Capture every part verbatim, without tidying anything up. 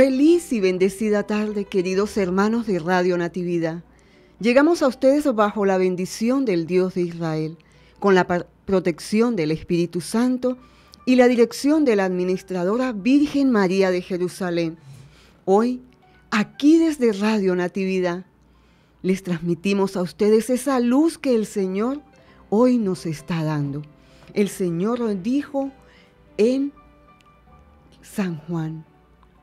Feliz y bendecida tarde, queridos hermanos de Radio Natividad. Llegamos a ustedes bajo la bendición del Dios de Israel, con la protección del Espíritu Santo y la dirección de la administradora Virgen María de Jerusalén. Hoy, aquí desde Radio Natividad, les transmitimos a ustedes esa luz que el Señor hoy nos está dando. El Señor dijo en San Juan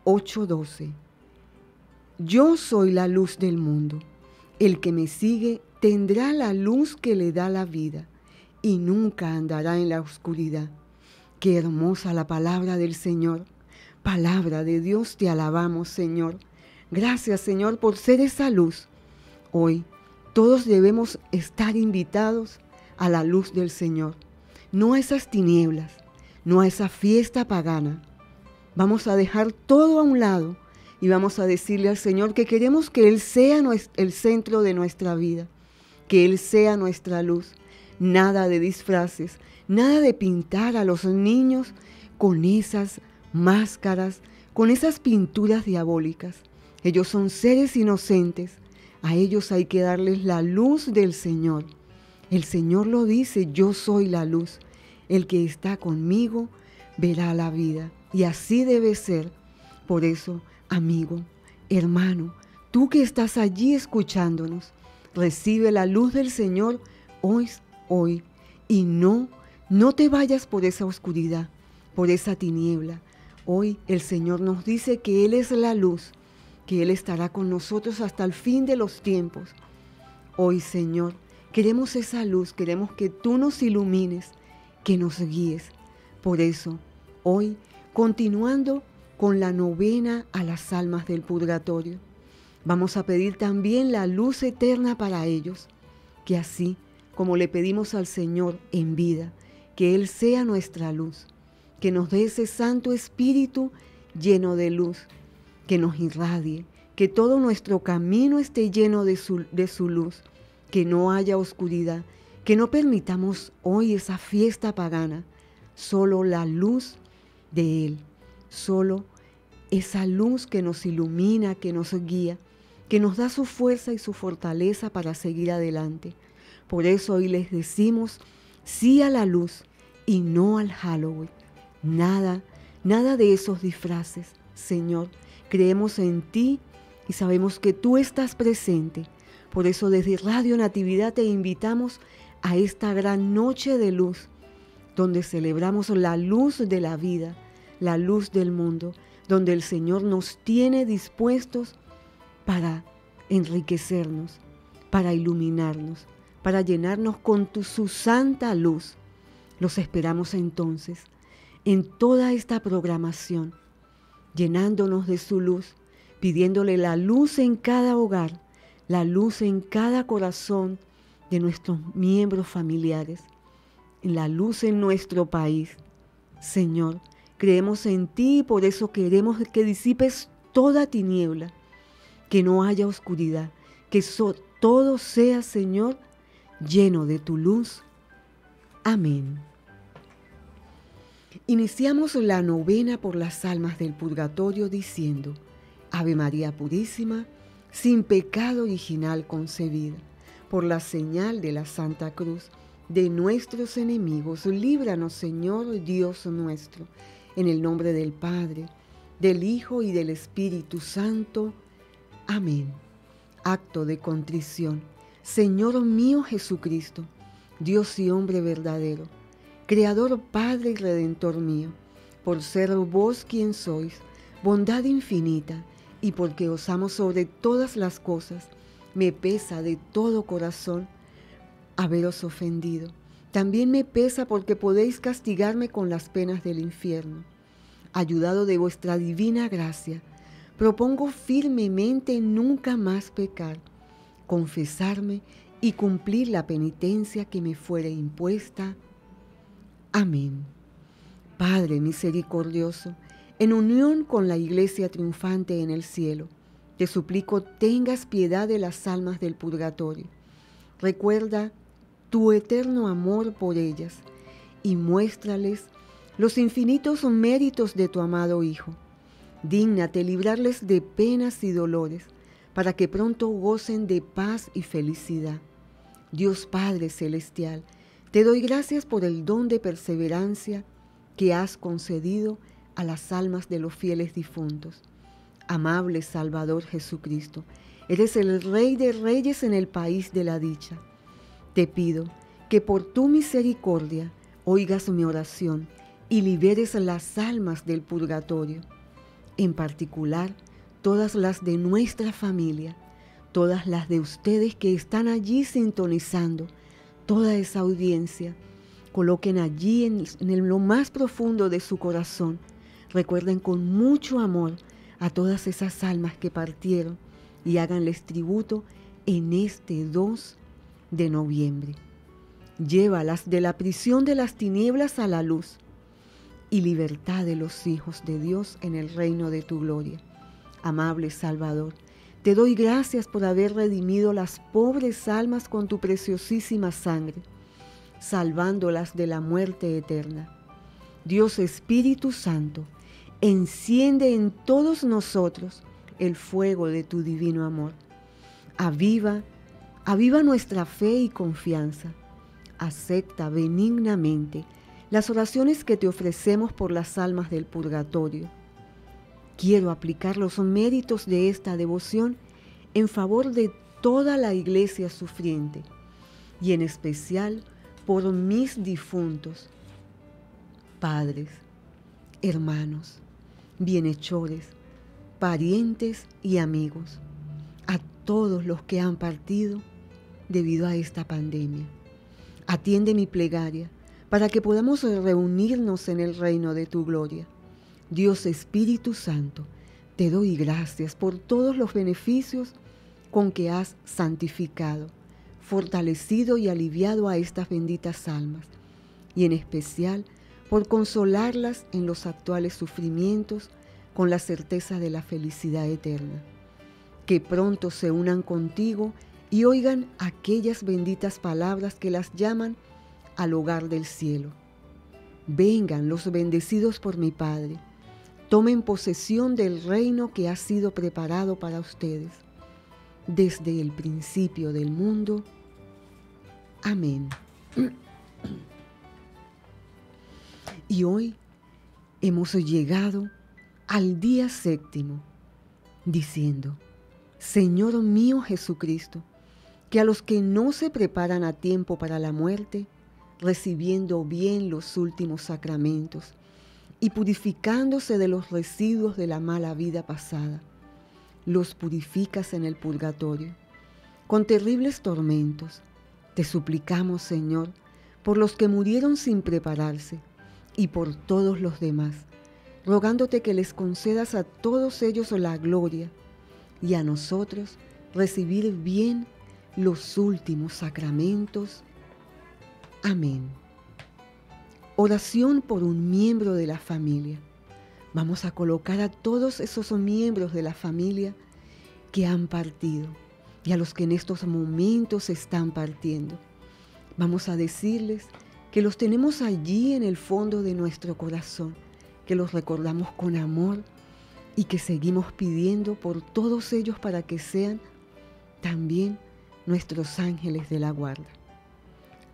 ocho doce, yo soy la luz del mundo. El que me sigue tendrá la luz que le da la vida y nunca andará en la oscuridad. Qué hermosa la palabra del Señor. Palabra de Dios, te alabamos, Señor. Gracias, Señor, por ser esa luz. Hoy todos debemos estar invitados a la luz del Señor, no a esas tinieblas, no a esa fiesta pagana. Vamos a dejar todo a un lado y vamos a decirle al Señor que queremos que Él sea el centro de nuestra vida, que Él sea nuestra luz. Nada de disfraces, nada de pintar a los niños con esas máscaras, con esas pinturas diabólicas. Ellos son seres inocentes. A ellos hay que darles la luz del Señor. El Señor lo dice, yo soy la luz. El que está conmigo verá la vida. Y así debe ser. Por eso, amigo, hermano, tú que estás allí escuchándonos, recibe la luz del Señor hoy, hoy, y no, no te vayas por esa oscuridad, por esa tiniebla. Hoy el Señor nos dice que Él es la luz, que Él estará con nosotros hasta el fin de los tiempos. Hoy, Señor, queremos esa luz, queremos que tú nos ilumines, que nos guíes. Por eso, hoy, continuando con la novena a las almas del purgatorio, vamos a pedir también la luz eterna para ellos, que así como le pedimos al Señor en vida, que Él sea nuestra luz, que nos dé ese Santo Espíritu lleno de luz, que nos irradie, que todo nuestro camino esté lleno de su, de su luz, que no haya oscuridad, que no permitamos hoy esa fiesta pagana, solo la luz de Él, solo esa luz que nos ilumina, que nos guía, que nos da su fuerza y su fortaleza para seguir adelante. Por eso hoy les decimos sí a la luz y no al Halloween. Nada, nada de esos disfraces, Señor. Creemos en ti y sabemos que tú estás presente. Por eso desde Radio Natividad te invitamos a esta gran noche de luz, donde celebramos la luz de la vida, la luz del mundo, donde el Señor nos tiene dispuestos para enriquecernos, para iluminarnos, para llenarnos con tu, su santa luz. Los esperamos entonces en toda esta programación, llenándonos de su luz, pidiéndole la luz en cada hogar, la luz en cada corazón de nuestros miembros familiares, la luz en nuestro país. Señor, creemos en ti y por eso queremos que disipes toda tiniebla, que no haya oscuridad, que so, todo sea, Señor, lleno de tu luz. Amén. Iniciamos la novena por las almas del purgatorio diciendo, Ave María Purísima, sin pecado original concebida, por la señal de la Santa Cruz, de nuestros enemigos, líbranos, Señor Dios nuestro, en el nombre del Padre, del Hijo y del Espíritu Santo. Amén. Acto de contrición. Señor mío Jesucristo, Dios y hombre verdadero, Creador, Padre y Redentor mío, por ser vos quien sois, bondad infinita, y porque os amo sobre todas las cosas, me pesa de todo corazón haberos ofendido. También me pesa porque podéis castigarme con las penas del infierno. Ayudado de vuestra divina gracia, propongo firmemente nunca más pecar, confesarme y cumplir la penitencia que me fuere impuesta. Amén. Padre misericordioso, en unión con la Iglesia triunfante en el cielo, te suplico tengas piedad de las almas del purgatorio. Recuerda tu eterno amor por ellas y muéstrales los infinitos méritos de tu amado Hijo, Dígnate librarles de penas y dolores, para que pronto gocen de paz y felicidad. Dios Padre Celestial, te doy gracias por el don de perseverancia que has concedido a las almas de los fieles difuntos. Amable Salvador Jesucristo, eres el Rey de Reyes en el país de la dicha. Te pido que por tu misericordia oigas mi oración y liberes las almas del purgatorio, en particular todas las de nuestra familia, todas las de ustedes que están allí sintonizando, toda esa audiencia. Coloquen allí en, en lo más profundo de su corazón, recuerden con mucho amor a todas esas almas que partieron y háganles tributo en este dos de noviembre. Llévalas de la prisión de las tinieblas a la luz y libertad de los hijos de Dios en el reino de tu gloria. Amable Salvador, te doy gracias por haber redimido las pobres almas con tu preciosísima sangre, salvándolas de la muerte eterna. Dios Espíritu Santo, enciende en todos nosotros el fuego de tu divino amor. Aviva, aviva nuestra fe y confianza. Acepta benignamente las oraciones que te ofrecemos por las almas del purgatorio. Quiero aplicar los méritos de esta devoción en favor de toda la iglesia sufriente y en especial por mis difuntos, padres, hermanos, bienhechores, parientes y amigos, a todos los que han partido debido a esta pandemia. Atiende mi plegaria para que podamos reunirnos en el reino de tu gloria. Dios Espíritu Santo, te doy gracias por todos los beneficios con que has santificado, fortalecido y aliviado a estas benditas almas, y en especial por consolarlas en los actuales sufrimientos con la certeza de la felicidad eterna. Que pronto se unan contigo y oigan aquellas benditas palabras que las llaman al hogar del cielo. Vengan los bendecidos por mi Padre, tomen posesión del reino que ha sido preparado para ustedes desde el principio del mundo. Amén. Y hoy hemos llegado al día séptimo, diciendo: Señor mío Jesucristo, que a los que no se preparan a tiempo para la muerte, recibiendo bien los últimos sacramentos y purificándose de los residuos de la mala vida pasada, los purificas en el purgatorio con terribles tormentos. Te suplicamos, Señor, por los que murieron sin prepararse y por todos los demás, rogándote que les concedas a todos ellos la gloria y a nosotros recibir bien los últimos sacramentos. Amén. Oración por un miembro de la familia. Vamos a colocar a todos esos miembros de la familia que han partido y a los que en estos momentos están partiendo. Vamos a decirles que los tenemos allí en el fondo de nuestro corazón, que los recordamos con amor y que seguimos pidiendo por todos ellos para que sean también nuestros ángeles de la guarda.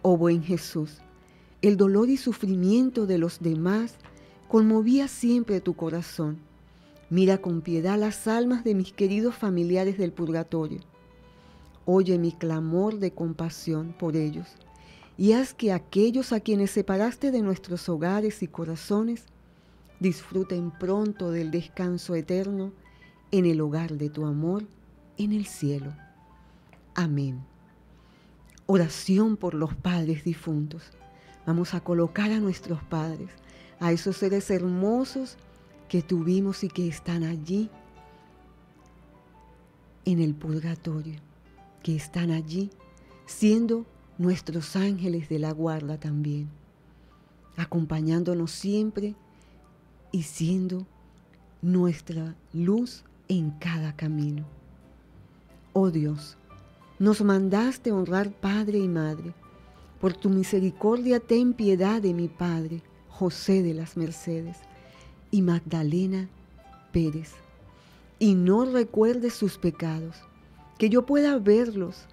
Oh buen Jesús, el dolor y sufrimiento de los demás conmovía siempre tu corazón. Mira con piedad las almas de mis queridos familiares del purgatorio. Oye mi clamor de compasión por ellos y haz que aquellos a quienes separaste de nuestros hogares y corazones disfruten pronto del descanso eterno en el hogar de tu amor en el cielo. Amén. Oración por los padres difuntos. Vamos a colocar a nuestros padres, a esos seres hermosos que tuvimos y que están allí en el purgatorio, que están allí siendo nuestros ángeles de la guarda también, acompañándonos siempre y siendo nuestra luz en cada camino. Oh Dios, nos mandaste honrar padre y madre. Por tu misericordia ten piedad de mi padre, José de las Mercedes, y Magdalena desesperes y no recuerdes sus pecados, que yo pueda verlos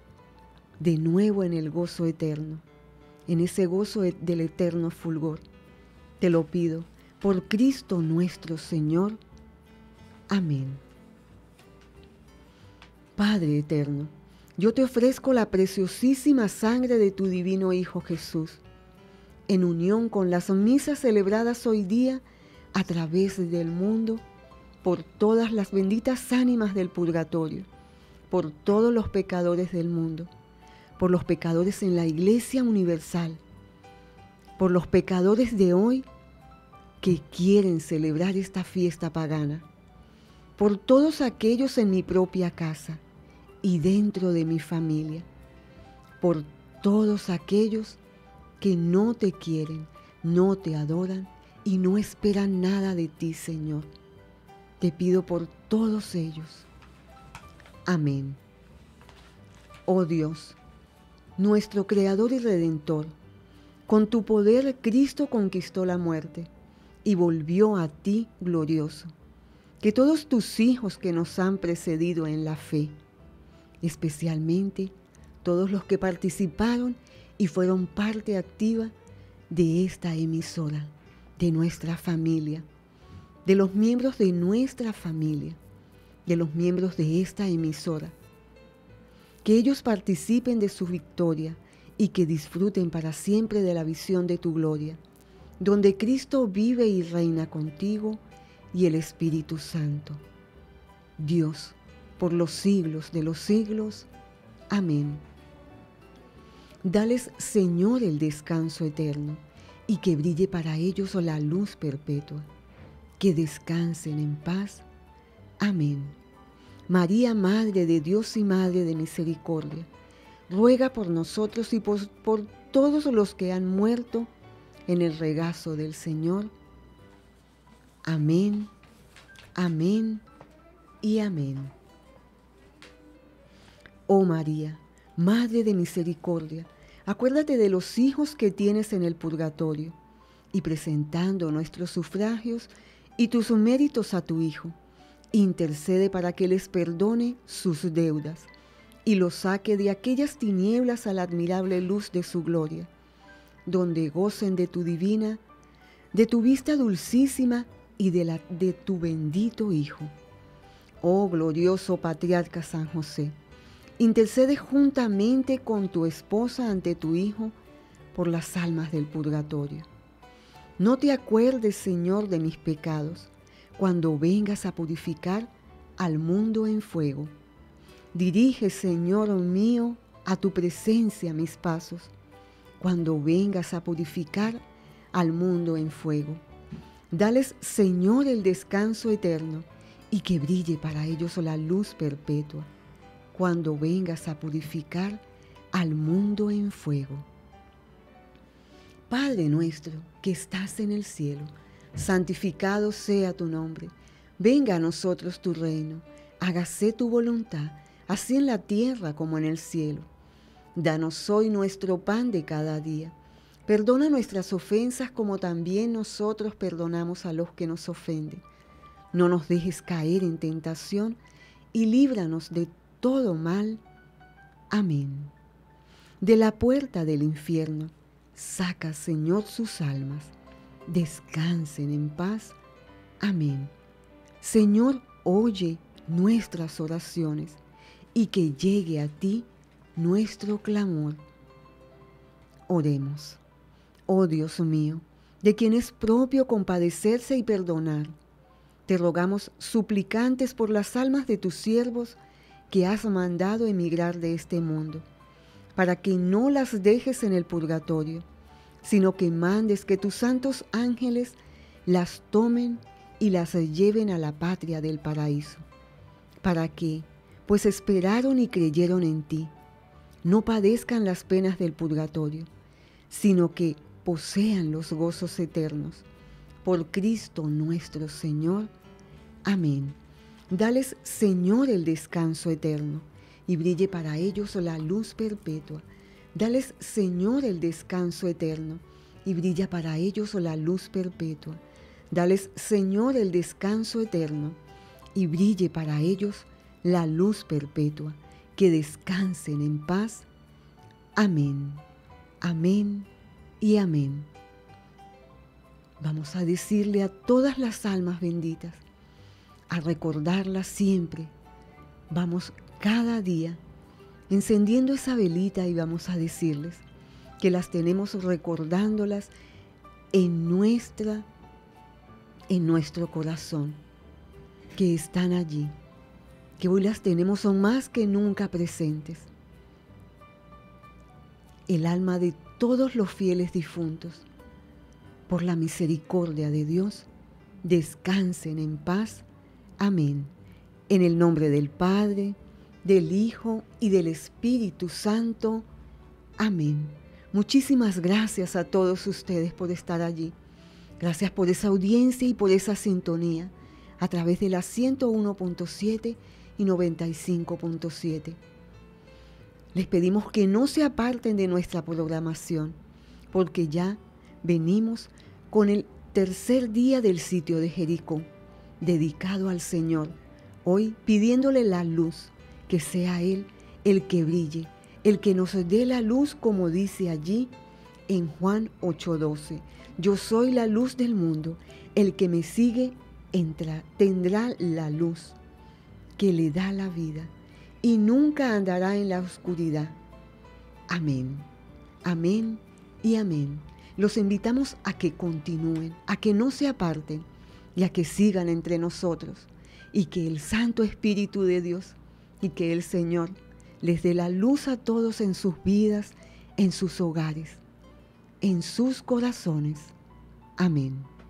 de nuevo en el gozo eterno, en ese gozo del eterno fulgor. Te lo pido por Cristo nuestro Señor. Amén. Padre eterno, yo te ofrezco la preciosísima sangre de tu divino Hijo Jesús, en unión con las misas celebradas hoy día a través del mundo, por todas las benditas ánimas del purgatorio, por todos los pecadores del mundo, por los pecadores en la Iglesia Universal, por los pecadores de hoy que quieren celebrar esta fiesta pagana, por todos aquellos en mi propia casa y dentro de mi familia, por todos aquellos que no te quieren, no te adoran y no esperan nada de ti, Señor. Te pido por todos ellos. Amén. Oh Dios, nuestro Creador y Redentor, con tu poder Cristo conquistó la muerte y volvió a ti glorioso. Que todos tus hijos que nos han precedido en la fe, especialmente todos los que participaron y fueron parte activa de esta emisora, de nuestra familia, de los miembros de nuestra familia, de los miembros de esta emisora, que ellos participen de su victoria y que disfruten para siempre de la visión de tu gloria, donde Cristo vive y reina contigo y el Espíritu Santo, Dios, por los siglos de los siglos. Amén. Dales, Señor, el descanso eterno, y que brille para ellos la luz perpetua. Que descansen en paz. Amén. María, Madre de Dios y Madre de Misericordia, ruega por nosotros y por, por todos los que han muerto en el regazo del Señor. Amén, amén y amén. Oh María, Madre de Misericordia, acuérdate de los hijos que tienes en el purgatorio, y presentando nuestros sufragios y tus méritos a tu Hijo, intercede para que les perdone sus deudas y los saque de aquellas tinieblas a la admirable luz de su gloria, donde gocen de tu divina, de tu vista dulcísima y de, la, de tu bendito Hijo. Oh glorioso Patriarca San José, intercede juntamente con tu esposa ante tu Hijo por las almas del purgatorio. No te acuerdes, Señor, de mis pecados cuando vengas a purificar al mundo en fuego. Dirige, Señor mío, a tu presencia mis pasos cuando vengas a purificar al mundo en fuego. Dales, Señor, el descanso eterno y que brille para ellos la luz perpetua, cuando vengas a purificar al mundo en fuego. Padre nuestro que estás en el cielo, santificado sea tu nombre. Venga a nosotros tu reino, hágase tu voluntad, así en la tierra como en el cielo. Danos hoy nuestro pan de cada día. Perdona nuestras ofensas como también nosotros perdonamos a los que nos ofenden. No nos dejes caer en tentación y líbranos de todo mal. Amén. De la puerta del infierno, saca, Señor, sus almas. Descansen en paz. Amén. Señor, oye nuestras oraciones y que llegue a ti nuestro clamor. Oremos. Oh Dios mío, de quien es propio compadecerse y perdonar, te rogamos suplicantes por las almas de tus siervos que has mandado emigrar de este mundo, para que no las dejes en el purgatorio, sino que mandes que tus santos ángeles las tomen y las lleven a la patria del paraíso, para que, pues esperaron y creyeron en ti, no padezcan las penas del purgatorio, sino que posean los gozos eternos. Por Cristo nuestro Señor. Amén. Dales, Señor, el descanso eterno, y brille para ellos la luz perpetua. Dales, Señor, el descanso eterno, y brilla para ellos la luz perpetua. Dales, Señor, el descanso eterno, y brille para ellos la luz perpetua, que descansen en paz. Amén, amén y amén. Vamos a decirle a todas las almas benditas, a recordarlas siempre. Vamos cada día encendiendo esa velita y vamos a decirles que las tenemos recordándolas en, nuestra, en nuestro corazón, que están allí, que hoy las tenemos son más que nunca presentes. El alma de todos los fieles difuntos, por la misericordia de Dios, descansen en paz. Amén. En el nombre del Padre, del Hijo y del Espíritu Santo. Amén. Muchísimas gracias a todos ustedes por estar allí. Gracias por esa audiencia y por esa sintonía a través de las ciento uno punto siete y noventa y cinco punto siete. Les pedimos que no se aparten de nuestra programación, porque ya venimos con el tercer día del sitio de Jericó, dedicado al Señor. Hoy pidiéndole la luz, que sea Él el que brille, el que nos dé la luz, como dice allí en Juan ocho doce. Yo soy la luz del mundo, el que me sigue entra, tendrá la luz que le da la vida y nunca andará en la oscuridad. Amén, amén y amén. Los invitamos a que continúen, a que no se aparten y a que sigan entre nosotros, y que el Santo Espíritu de Dios y que el Señor les dé la luz a todos en sus vidas, en sus hogares, en sus corazones. Amén.